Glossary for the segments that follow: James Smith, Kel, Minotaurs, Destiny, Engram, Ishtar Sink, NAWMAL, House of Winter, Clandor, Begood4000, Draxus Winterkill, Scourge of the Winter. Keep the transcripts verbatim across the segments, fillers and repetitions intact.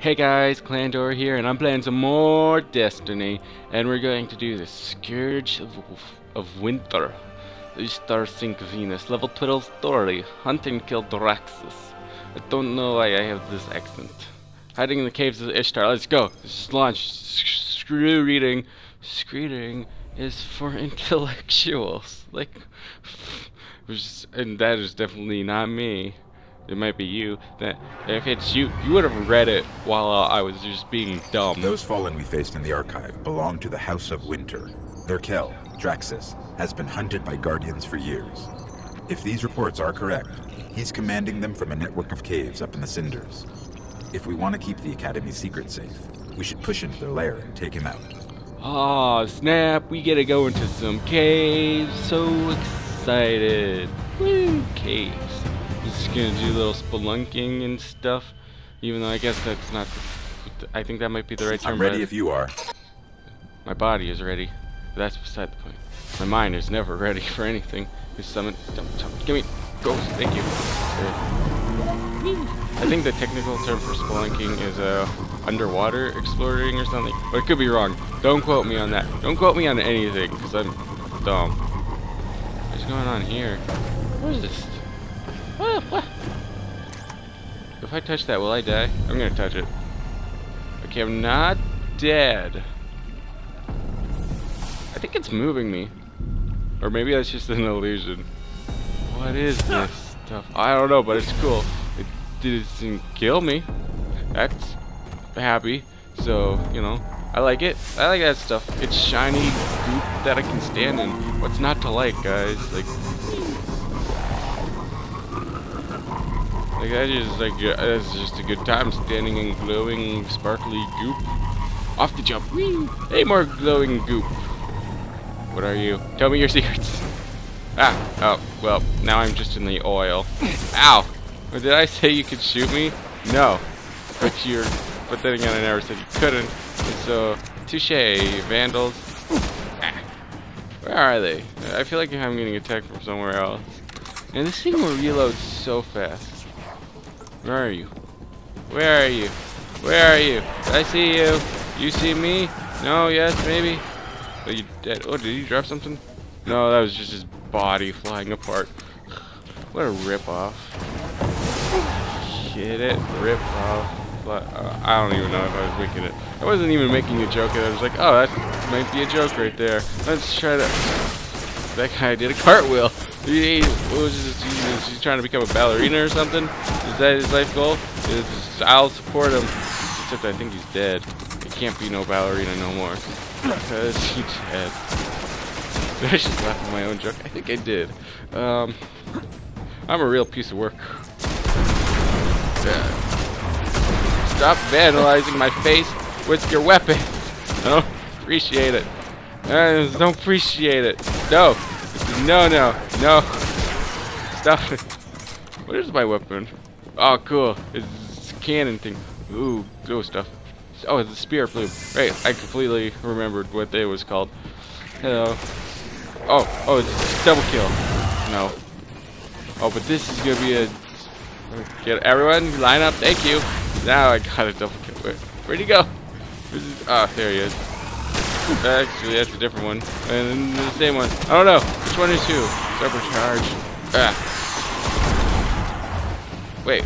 Hey guys, Clandor here, and I'm playing some more Destiny, and we're going to do the Scourge of, of Winter, Ishtar Sink Venus, level twelve story, hunt and kill Draxus. I don't know why I have this accent. Hiding in the caves of Ishtar, let's go, let's launch. Screw reading, screeding is for intellectuals, like, and that is definitely not me. It might be you. That if it's you, you would have read it while uh, I was just being dumb. Those fallen we faced in the archive belong to the House of Winter. Their Kel, Draxus, has been hunted by guardians for years. If these reports are correct, he's commanding them from a network of caves up in the cinders. If we want to keep the Academy's secret safe, we should push into their lair and take him out. Aw, snap! We gotta go into some caves. So excited! Woo, caves. Just gonna do little spelunking and stuff, even though I guess that's not. I think that might be the right term. I'm ready if you are. My body is ready. That's beside the point. My mind is never ready for anything. Just summon. Jump, jump. Give me. Ghost. Thank you. I think the technical term for spelunking is uh, underwater exploring or something. But it could be wrong. Don't quote me on that. Don't quote me on anything, because I'm dumb. What's going on here? What is this? What, what? If I touch that, will I die? I'm gonna touch it. Okay, I'm not dead. I think it's moving me. Or maybe that's just an illusion. What is this stuff? I don't know, but it's cool. It didn't kill me. That's happy. So, you know, I like it. I like that stuff. It's shiny goop that I can stand in. What's not to like, guys? Like... Like that is like that's just a good time standing in glowing sparkly goop. Off the jump. Whee! Hey, more glowing goop. What are you? Tell me your secrets. Ah, oh, well, now I'm just in the oil. Ow! Well, did I say you could shoot me? No. But you're but then again I never said you couldn't. And so touche, vandals. Ah. Where are they? I feel like I'm getting attacked from somewhere else. And this thing will reload so fast. Where are you? Where are you? Where are you? I see you. You see me? No, yes, maybe. Are you dead? Oh, did you drop something? No, that was just his body flying apart. What a ripoff. Get it? Ripoff. I don't even know if I was making it. I wasn't even making a joke. I was like, oh, that might be a joke right there. Let's try to... That guy did a cartwheel. He, what was this? He, was he trying to become a ballerina or something? Is that his life goal? It's, I'll support him. Except I think he's dead. It can't be no ballerina no more. Because he's dead. Did I just laugh at my own joke? I think I did. Um, I'm a real piece of work. Yeah. Stop vandalizing my face with your weapon. I don't appreciate it. I don't appreciate it. No. No, no, no. Stop it. What is my weapon? Oh, cool. It's this cannon thing. Ooh, cool stuff. Oh, it's a spear plume. Right, I completely remembered what it was called. Hello. Oh, oh, it's double kill. No. Oh, but this is going to be a... Get everyone, line up. Thank you. Now I got a double kill. Where, where'd he go? Ah, oh, there he is. Actually, that's a different one. And the same one. I don't know. Which one is who? Supercharge. Ah. Wait.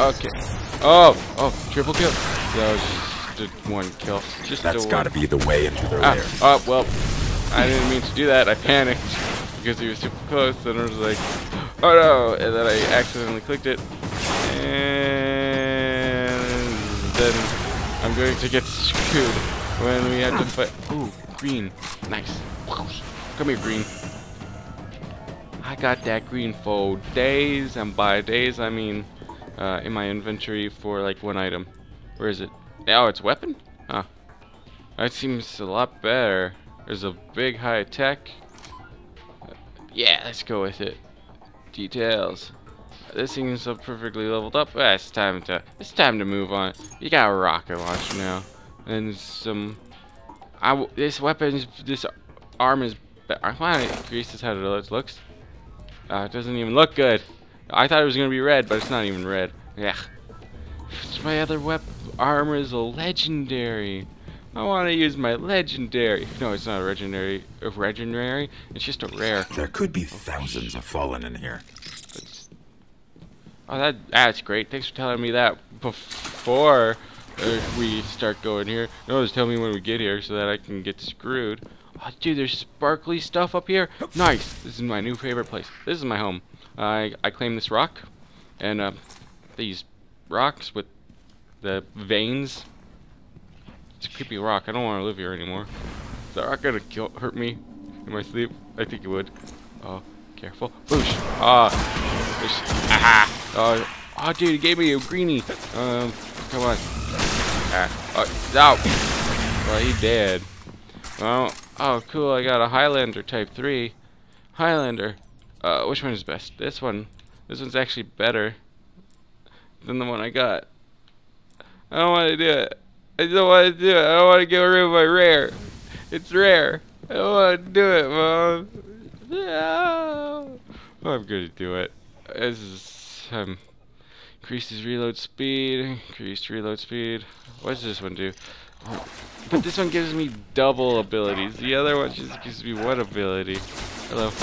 Okay. Oh. Oh. Triple kill. That was just one kill. Just that's got to be the way into the lair. Ah. Oh, well. I didn't mean to do that. I panicked. Because he was super close. And I was like, oh no. And then I accidentally clicked it. And then I'm going to get screwed. When we had to fight. Ooh, green. Nice. Come here, green. I got that green for days, and by days I mean uh, in my inventory for like one item. Where is it? Oh, it's weapon? Huh. That seems a lot better. There's a big high attack. Uh, yeah, let's go with it. Details. This thing is so perfectly leveled up. Ah, it's time to it's time to move on. You got a rocket launcher now. And some, I w this weapon, this arm is. I want to increase this how it looks. Uh, it doesn't even look good. I thought it was gonna be red, but it's not even red. Yeah. It's my other weapon. armor is a legendary. I want to use my legendary. No, it's not a legendary. A legendary. It's just a rare. There could be thousands of fallen in here. Oh, that that's great. Thanks for telling me that before uh, we start going here. No, just tell me when we get here so that I can get screwed. Oh, dude, there's sparkly stuff up here. Nice. This is my new favorite place. This is my home. I I claim this rock, and uh, these rocks with the veins. It's a creepy rock. I don't want to live here anymore. Is that rock gonna kill, hurt me in my sleep? I think it would. Oh, careful. Boosh. Ah. Ah. Oh, oh, dude, he gave me a greenie. Um, come on. Ah. Oh, out. Well, he dead. Well, oh, cool. I got a Highlander Type Three. Highlander. Uh, which one is best? This one. This one's actually better than the one I got. I don't want to do it. I don't want to do it. I don't want to get rid of my rare. It's rare. I don't want to do it, Mom. No. I'm gonna do it. This is um, increases reload speed. Increased reload speed. What does this one do? But this one gives me double abilities. The other one just gives me one ability. Hello. I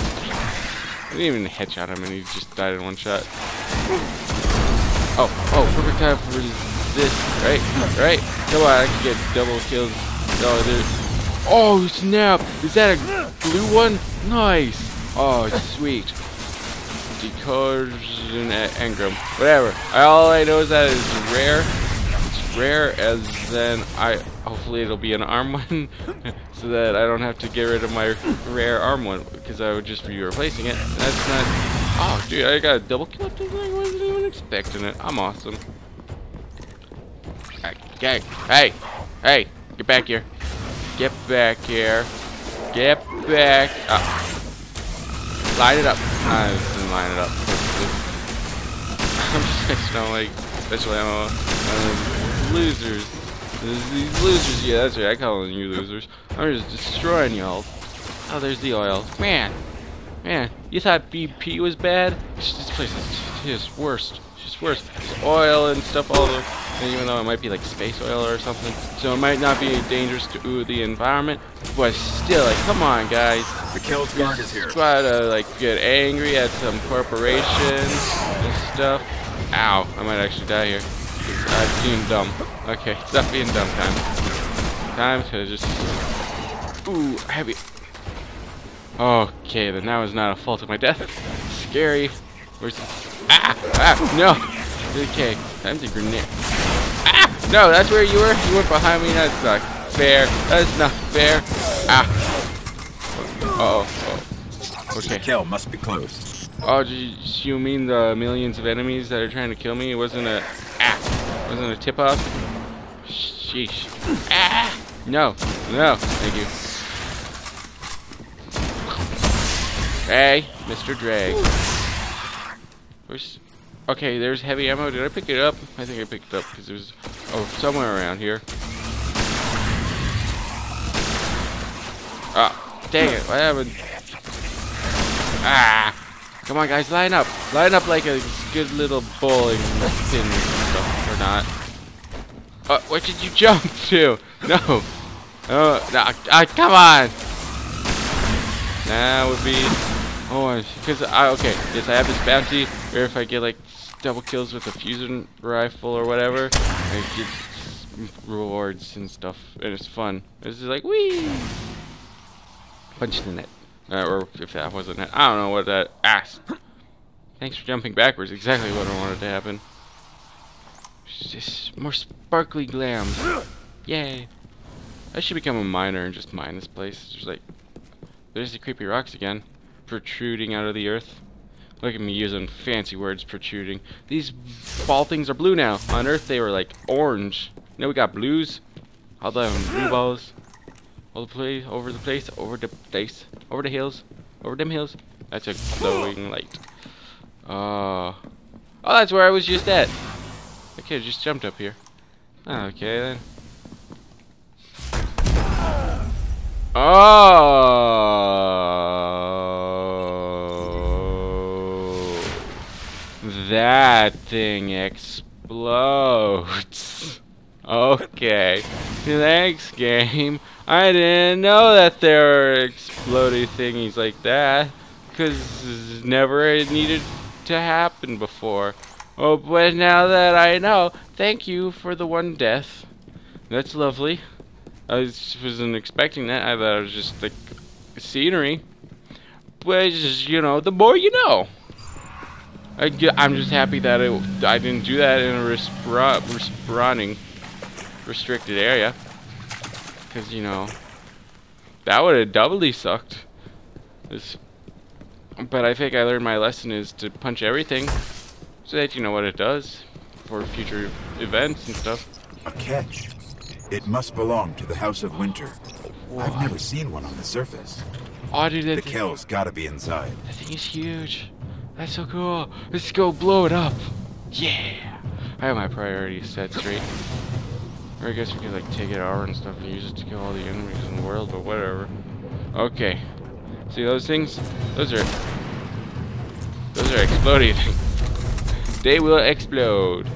didn't even headshot him, and he just died in one shot. Oh, oh, perfect time for this. Right, right. Come on, I can get double kills. Oh, there's. Oh, snap! Is that a blue one? Nice. Oh, sweet. Decoders and Engram. Whatever. All I know is that it's rare. Rare as then I hopefully it'll be an arm one so that I don't have to get rid of my rare arm one because I would just be replacing it. That's not. Oh dude, I got a double kill up this thing. I wasn't even expecting it. I'm awesome. Okay. Hey, hey, get back here. Get back here. Get back up. Line it up. I didn't line it up. I'm just not like special ammo. Um, Losers. These losers. Yeah, that's right. I call them you losers. I'm just destroying y'all. Oh, there's the oil. Man. Man. You thought B P was bad? This place is just worse. It's just worse. There's oil and stuff all over. And even though it might be like space oil or something. So it might not be dangerous to the environment. But still, like, come on, guys. The Kel's guard is here. Try to, like, get angry at some corporations and stuff. Ow. I might actually die here. I'm being dumb. Okay, stop being dumb time. Time to just... Ooh, heavy. Okay, then that was not a fault of my death. Scary. Where's... Ah! Ah! No! Okay, time to grenade. Ah! No, that's where you were? You went behind me? That's not fair. That's not fair. Ah! Uh-oh. Uh-oh. Okay. The kill must be close. Oh, you mean the millions of enemies that are trying to kill me? It wasn't a... Wasn't a tip off? Sheesh. Ah! No. No. Thank you. Hey, Mister Drag. Where's... Okay, there's heavy ammo. Did I pick it up? I think I picked it up because it was... Oh, somewhere around here. Ah. Dang it. What happened? Ah! Come on, guys. Line up. Line up like a good little bowling pin. Or not. Uh, what did you jump to? No. Uh, no. Uh, come on. That would be. Oh, because I. Okay. Yes, I have this bounty. Or if I get like double kills with a fusion rifle or whatever, I get rewards and stuff, and it's fun. This is like wee. Punch the net. Uh, or if that wasn't it, I don't know what that asked. Thanks for jumping backwards. Exactly what I wanted to happen. Just more sparkly glam. Yay. I should become a miner and just mine this place. There's like there's the creepy rocks again. Protruding out of the earth. Look at me using fancy words, protruding. These ball things are blue now. On Earth they were like orange. Now we got blues. All the blue balls. All the place over the place. Over the place. Over the hills. Over them hills. That's a glowing light. Uh, oh, that's where I was just at. Okay, I just jumped up here. Okay then. Oh, that thing explodes. Okay. Thanks, game. I didn't know that there were exploding thingies like that, because it never needed to happen before. Oh, but now that I know, thank you for the one death. That's lovely. I was, wasn't expecting that. I thought it was just like scenery. But it's just, you know, the more you know. I, I'm just happy that it, I didn't do that in a respra respawning restricted area. Because, you know, that would have doubly sucked. It's, but I think I learned my lesson is to punch everything so that you know what it does for future events and stuff. A catch. It must belong to the House of Winter. What? I've never seen one on the surface. Oh, dude, that the Kel's gotta be inside. That thing is huge. That's so cool. Let's go blow it up. Yeah. I have my priorities set straight. Or I guess we could like take it over and stuff and use it to kill all the enemies in the world, but whatever. Okay. See those things? Those are those are exploding. They will explode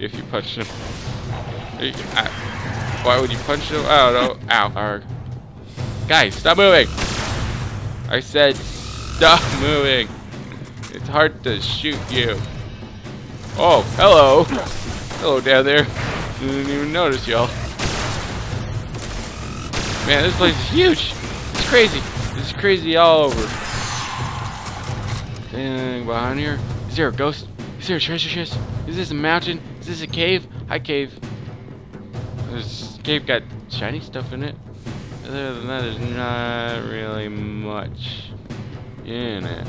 if you punch them. Why would you punch them? Oh no! Ow! Arg. Guys, stop moving! I said, stop moving! It's hard to shoot you. Oh, hello! Hello down there. Didn't even notice y'all. Man, this place is huge! It's crazy. It's crazy all over. Anything behind here? Is there a ghost? Is there a treasure chest? Is this a mountain? Is this a cave? Hi, cave. This cave got shiny stuff in it. Other than that, there's not really much in it.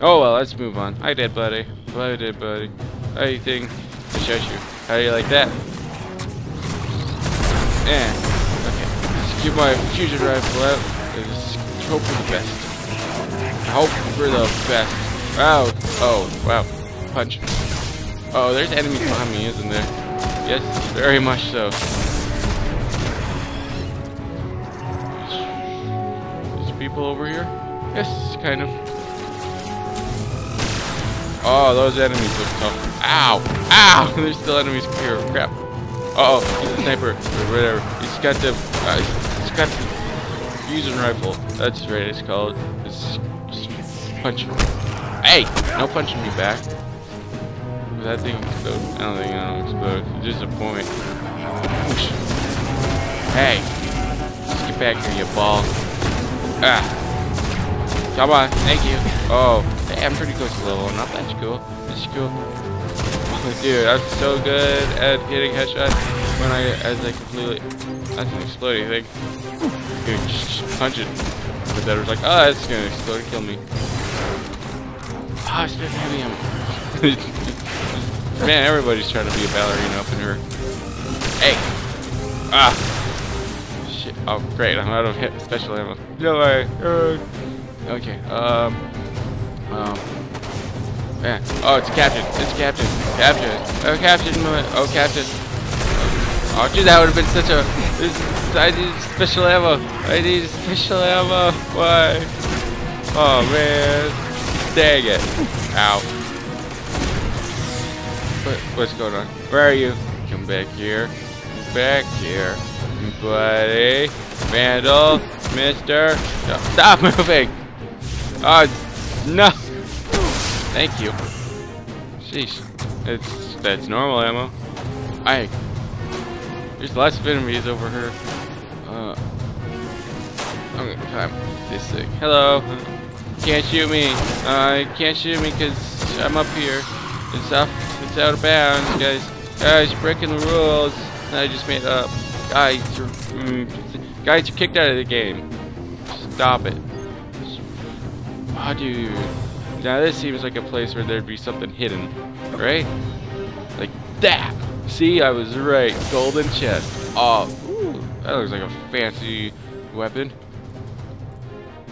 Oh well, let's move on. Hi, dead buddy. Hello, dead buddy. Hey, thing. I shot you. How do you like that? Yeah. Okay. Let's get my fusion rifle out. Let's hope for the best. Hope for the best. Wow. Oh, wow. Punch. Oh, there's enemies behind me, isn't there? Yes, very much so. People over here? Yes, kind of. Oh, those enemies look tough. Ow! Ow! There's still enemies here. Crap. Uh oh, he's a sniper. Or whatever. He's got the. Uh, he's got the fusion rifle. That's right, it's called. It's, it's punch. Hey! No punching me back. Does that thing explode? I don't think it'll explode. Just a point. Hey! Just get back here, you ball. Ah! Come on, thank you. Oh, hey, I'm pretty close to level, not that cool. That's cool. Dude, I'm so good at hitting headshots when I as I completely. That's an exploding thing. Dude, just punch it. But that was like, oh, that's gonna explode, kill me. Ah, oh, it's been heavy ammo. Man, everybody's trying to be a ballerina up in her. Hey! Ah! Oh great, I'm out of hit special ammo. No way. Uh, okay. Um. Um. Man. Oh, it's Captain. It's Captain. Captain. Oh, Captain. Oh, Captain. Oh, dude, that would have been such a. This, I need special ammo. I need special ammo. Why? Oh man. Dang it. Ow. What, what's going on? Where are you? Come back here. Come back here. Buddy, Vandal, Mister, no, stop moving! Oh, no! Thank you. Jeez, it's that's normal ammo. I. There's lots of enemies over here. Uh, I'm gonna climb this thing. Hello. Can't shoot me. I uh, can't shoot me because I'm up here. It's off. It's out of bounds, guys. Guys, you're breaking the rules that I just made up. Guys, you're, mm, guys, you're kicked out of the game. Stop it. Oh, dude. Now this seems like a place where there'd be something hidden, right? Like that. See, I was right. Golden chest. Oh, ooh, that looks like a fancy weapon.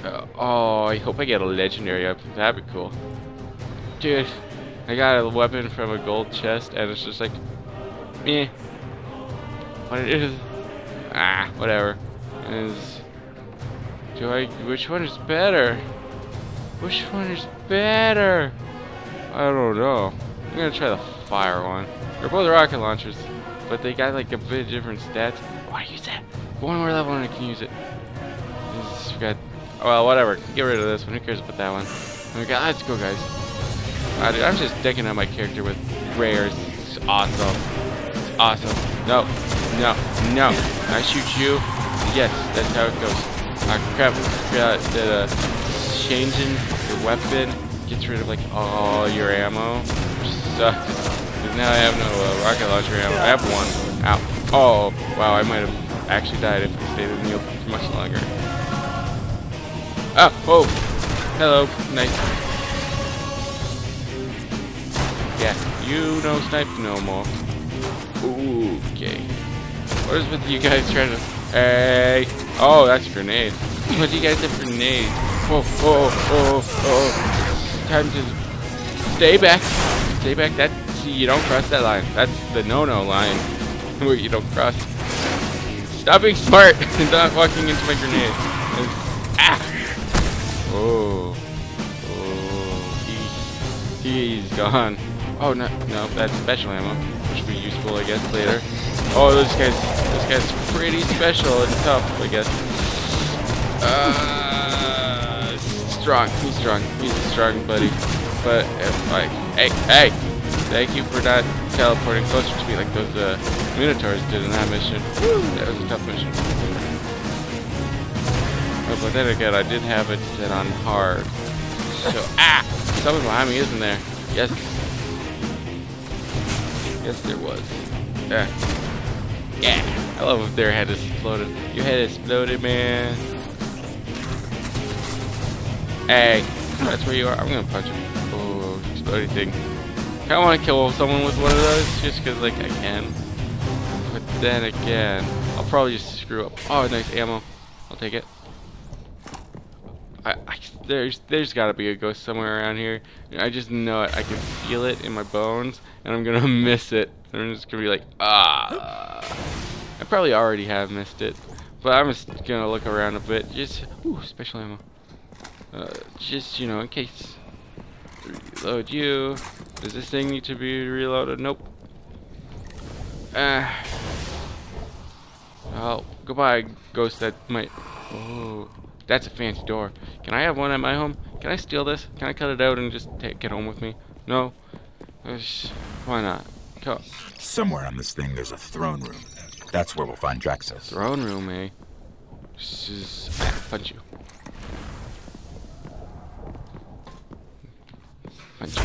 Uh, oh, I hope I get a legendary weapon. That'd be cool. Dude, I got a weapon from a gold chest, and it's just like, meh. What it is? Ah, whatever. Is do I? Which one is better? Which one is better? I don't know. I'm gonna try the fire one. They're both rocket launchers. but they got like a bit different stats. Why use that? One more level and I can use it. This got, well, whatever. Get rid of this one. Who cares about that one? And we got, let's go, guys. Wow, dude, I'm just decking out my character with rares. It's awesome. It's awesome. No, no, no. I shoot you. Yes, that's how it goes. Ah, uh, crap. Got the uh, changing your weapon gets rid of like all your ammo. Which sucks. Because now I have no uh, rocket launcher ammo. I have one. Ow. Oh, wow. I might have actually died if I stayed in the open for much longer. Ah, whoa. Hello. Nice. Yeah, you don't snipe no more. Ooh, okay. What is with you guys trying to... Hey! Oh, that's a grenade. What do you guys have grenades? Oh, oh, oh, oh. Time to stay back. Stay back. That see, you don't cross that line. That's the no-no line. Where you don't cross. Stop being smart and not walking into my grenade. And, ah! Oh, oh. He, he's gone. Oh no, no, that's special ammo, which will be useful, I guess, later. Oh, this guy's, this guy's pretty special and tough, I guess. Uh, strong, he's strong, he's a strong buddy. But if I, hey, hey, thank you for not teleporting closer to me like those uh, Minotaurs did in that mission. Woo, that was a tough mission. Oh, but then again, I did have it set on hard. So ah, someone behind me, isn't there? Yes. Yes, there was. Yeah. Yeah. I love if their head is exploded. Your head is exploded, man. Hey, that's where you are. I'm gonna punch him. Oh, exploding thing. I kinda wanna kill someone with one of those just cause like I can. But then again, I'll probably just screw up. Oh, nice ammo. I'll take it. I, I there's there's gotta be a ghost somewhere around here. I just know it. I can feel it in my bones, and I'm gonna miss it. I'm just gonna be like, ah. I probably already have missed it, but I'm just gonna look around a bit. Just ooh, special ammo. Uh, just you know, in case. Reload you. Does this thing need to be reloaded? Nope. Ah. Uh, oh, goodbye, ghost. That might. Oh. That's a fancy door. Can I have one at my home? Can I steal this? Can I cut it out and just take it home with me? No? Why not? Come. Somewhere on this thing there's a throne room. That's where we'll find Draxus. Throne room, eh? This is... I punch you. Punch you.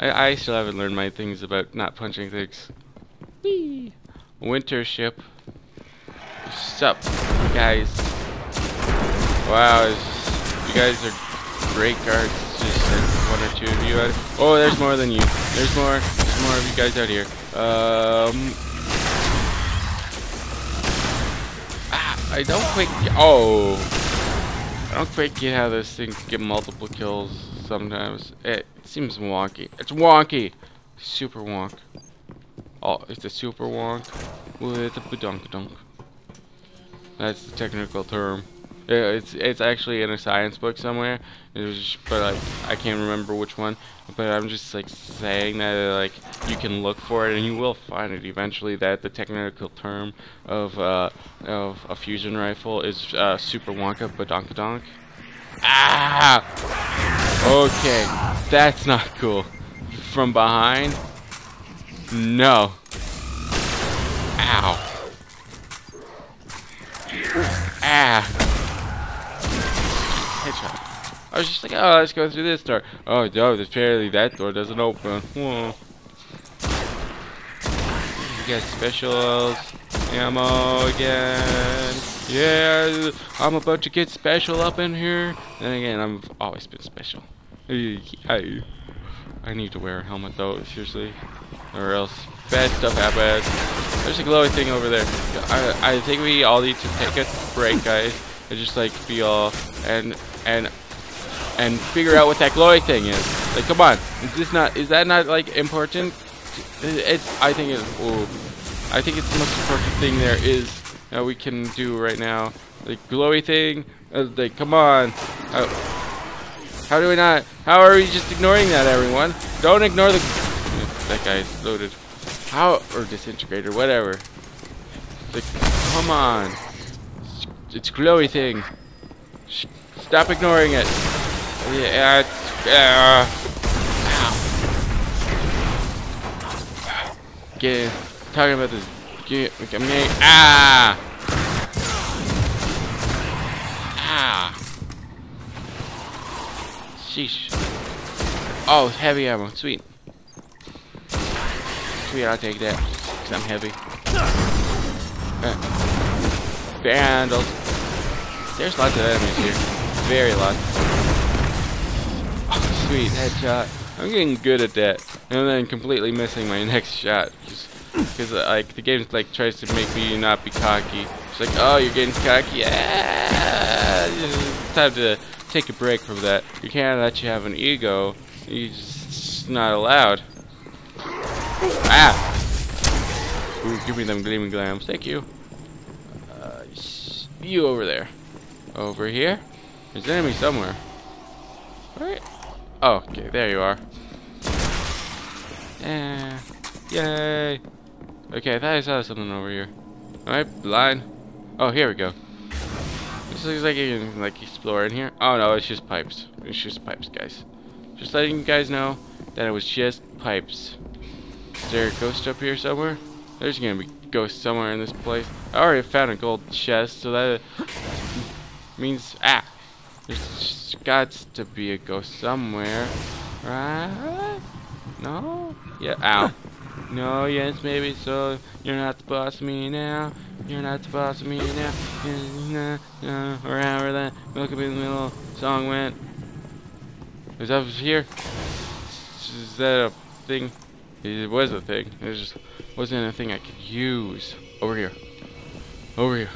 I, I still haven't learned my things about not punching things. Whee! Winter ship. What's up, guys? Wow, you guys are great guards, just like one or two of you out here. Oh, there's more than you. There's more, there's more of you guys out here. Um, ah, I don't quite get, oh, I don't quite get how those things get multiple kills sometimes. It seems wonky. It's wonky. Super wonk. Oh, it's a super wonk with a badonk-donk. That's the technical term. It's it's actually in a science book somewhere, it was just, but like I can't remember which one. But I'm just like saying that uh, like you can look for it and you will find it eventually. That the technical term of uh, of a fusion rifle is uh, Super Wonka Badonkadonk. Ah! Okay, that's not cool. From behind? No. Ow. Ah. I was just like, oh, let's go through this door. Oh, no, apparently that door doesn't open. Whoa. You got specials. Ammo again. Yeah, I'm about to get special up in here. Then again, I've always been special. I need to wear a helmet, though, seriously. Or else bad stuff happens. There's a glowing thing over there. I, I think we all need to take a break, guys. And just like be all and and and figure out what that glowing thing is. Like, come on, is this not? Is that not like important? It's. I think it's. Ooh, I think it's the most important thing there is that we can do right now. Like glowy thing. Uh, like, come on. Uh, how do we not? How are we just ignoring that, everyone? Don't ignore the. That guy's loaded. How? Or disintegrator, whatever. Like, come on. It's glowy thing. Sh stop ignoring it. Yeah. Uh, ow. Get in. Talking about this. Get I'm getting, ah. Ah. Sheesh. Oh, heavy ammo. Sweet. Sweet, I'll take that. Cause I'm heavy. Uh, vandals. There's lots of enemies here. Very lots. Oh, sweet, headshot. I'm getting good at that. And then completely missing my next shot. Just because uh, like the game like tries to make me not be cocky. It's like, oh, you're getting cocky. Ah! It's time to take a break from that. You can't let you have an ego. You just, it's not allowed. Ah! Ooh, give me them gleaming glams. Thank you. Uh, you over there. Over here? There's an enemy somewhere. Alright. Oh, okay, there you are. Eh. Yay! Okay, I thought I saw something over here. Am I blind? Oh, here we go. This looks like you can like explore in here. Oh no, it's just pipes. It's just pipes, guys. Just letting you guys know that it was just pipes. Is there a ghost up here somewhere? There's gonna be ghosts somewhere in this place. I already found a gold chest, so that means ah, there's got to be a ghost somewhere, right? No? Yeah. Ow. No. Yes. Maybe. So you're not the boss of me now. You're not the boss of me now. Nah, nah, or however that milk up in the middle song went. Is that here? Is that a thing? It was a thing. It just wasn't a thing I could use. Over here. Over here.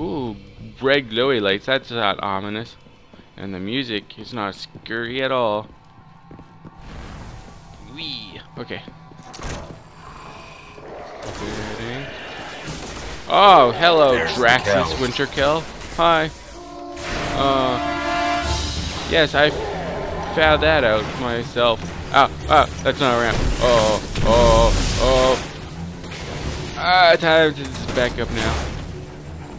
Ooh, red glowy lights. That's not ominous. And the music is not scary at all. Wee. Okay. Oh, hello, Draxus Winterkill. Hi. Uh. Yes, I found that out myself. Ah, ah, that's not a ramp. Oh, oh, oh. Ah, time to just back up now.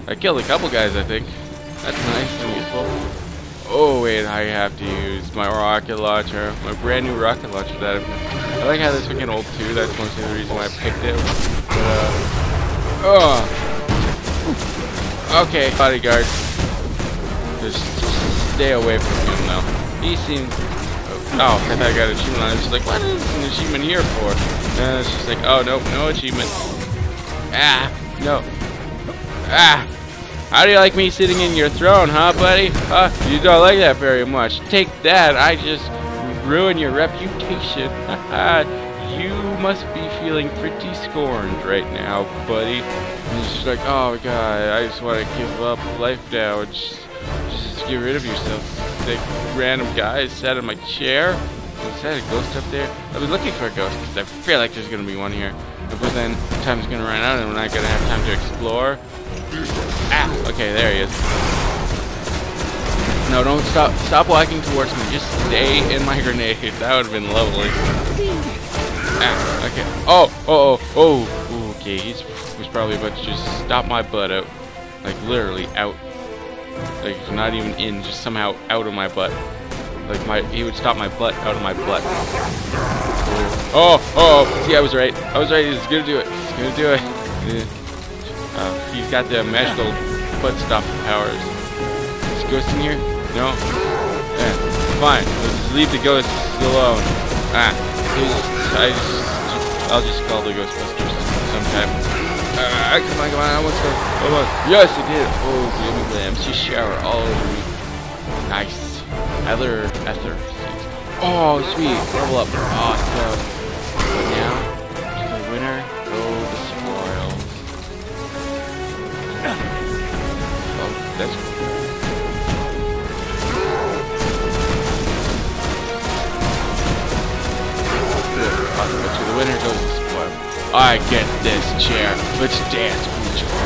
I killed a couple guys, I think. That's nice and useful. Oh, wait, I have to use my rocket launcher. My brand new rocket launcher. That I, I like how this freaking old too. That's mostly the reason why I picked it. But, uh, oh. Okay, bodyguard. Just, just stay away from him now. He seems... Oh, I thought I got an achievement. I was just like, what is an achievement here for? And it's just like, oh, nope, no achievement. Ah, no. Ah. How do you like me sitting in your throne, huh, buddy? Huh? You don't like that very much. Take that. I just ruin your reputation. You must be feeling pretty scorned right now, buddy. And it's just like, oh, God, I just want to give up life now. Just, just get rid of yourself. That random guy sat in my chair. Is that a ghost up there? I was looking for a ghost because I feel like there's gonna be one here. But then time's gonna run out and we're not gonna have time to explore. Ah! Okay, there he is. No, don't stop. Stop walking towards me. Just stay in my grenade. That would have been lovely. Ah! Okay. Oh! Oh! Oh! Oh! Okay. He's was probably about to just stop my butt out, like literally out. Like not even in, just somehow out of my butt. Like my, he would stop my butt out of my butt. Oh, oh! See, I was right. I was right. He's gonna do it. He's gonna do it. Uh, he's got the magical butt stop powers. Is ghost in here? No. Yeah. Fine. Let's leave the ghosts alone. Ah. Just, I just, I'll just call the Ghostbusters sometime. Uh, come on, come on, I want to go. Come on. Yes, I did. Oh, glimmy glam. She showered all over me. Nice. Ether, ether. Oh, sweet. Level up. Awesome. But now, the winner goes the spoils. Oh, that's cool. But to the winner goes the spoils. I get this chair. Let's dance. Ooh, ooh, ooh.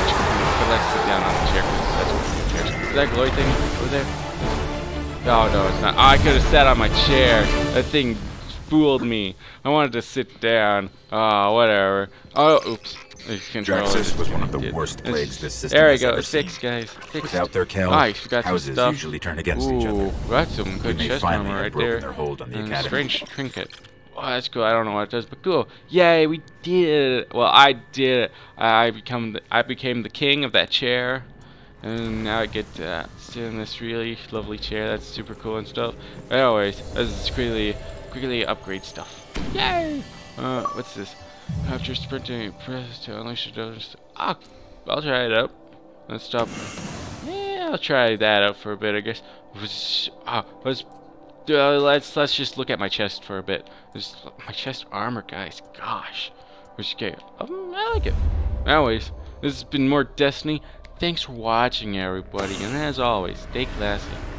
But let's sit down on the chair because that's what the chair is. Is that glowy thing over there? Oh no, it's not. Oh, I could have sat on my chair. That thing fooled me. I wanted to sit down. Ah, oh, whatever. Oh, oops. Draxus was one of the did. worst plagues this system there has go. ever six, seen. Guys. Six. Without their Kel, nice, houses stuff. usually turn against Ooh, each other. Got some good chest armor right there. Their hold on the and academy. Strange trinket. Oh, that's cool. I don't know what it does, but cool. Yay, we did it. Well, I did it. I become the, I became the king of that chair, and now I get to sit in this really lovely chair. That's super cool and stuff. But anyways, let's quickly, quickly upgrade stuff. Yay! Uh, what's this? After sprinting, press to unleash the doors. Ah, I'll try it up. Let's stop. Yeah, I'll try that out for a bit, I guess. Ah, let's. Uh, let's let's just look at my chest for a bit. Just my chest armor, guys. Gosh, which game? Um, I like it. Anyways, this has been more Destiny. Thanks for watching, everybody, and as always, stay classy.